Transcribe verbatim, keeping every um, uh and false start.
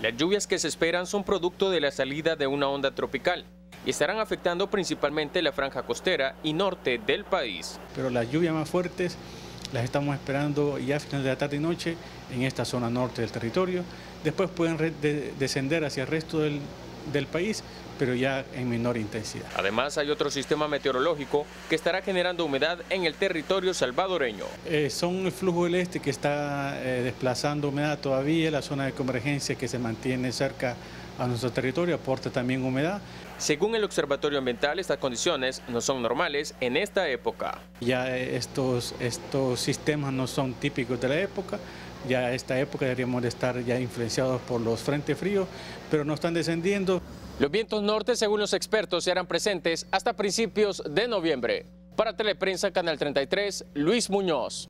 Las lluvias que se esperan son producto de la salida de una onda tropical y estarán afectando principalmente la franja costera y norte del país. Pero las lluvias más fuertes las estamos esperando ya a finales de la tarde y noche en esta zona norte del territorio. Después pueden de descender hacia el resto del, del país, pero ya en menor intensidad. Además, hay otro sistema meteorológico que estará generando humedad en el territorio salvadoreño. Eh, son el flujo del este que está eh, desplazando humedad todavía, la zona de convergencia que se mantiene cerca a nuestro territorio aporta también humedad. Según el Observatorio Ambiental, estas condiciones no son normales en esta época. Ya estos, estos sistemas no son típicos de la época. Ya esta época deberíamos de estar ya influenciados por los frentes fríos, pero no están descendiendo. Los vientos norte, según los expertos, serán presentes hasta principios de noviembre. Para Teleprensa, Canal treinta y tres, Luis Muñoz.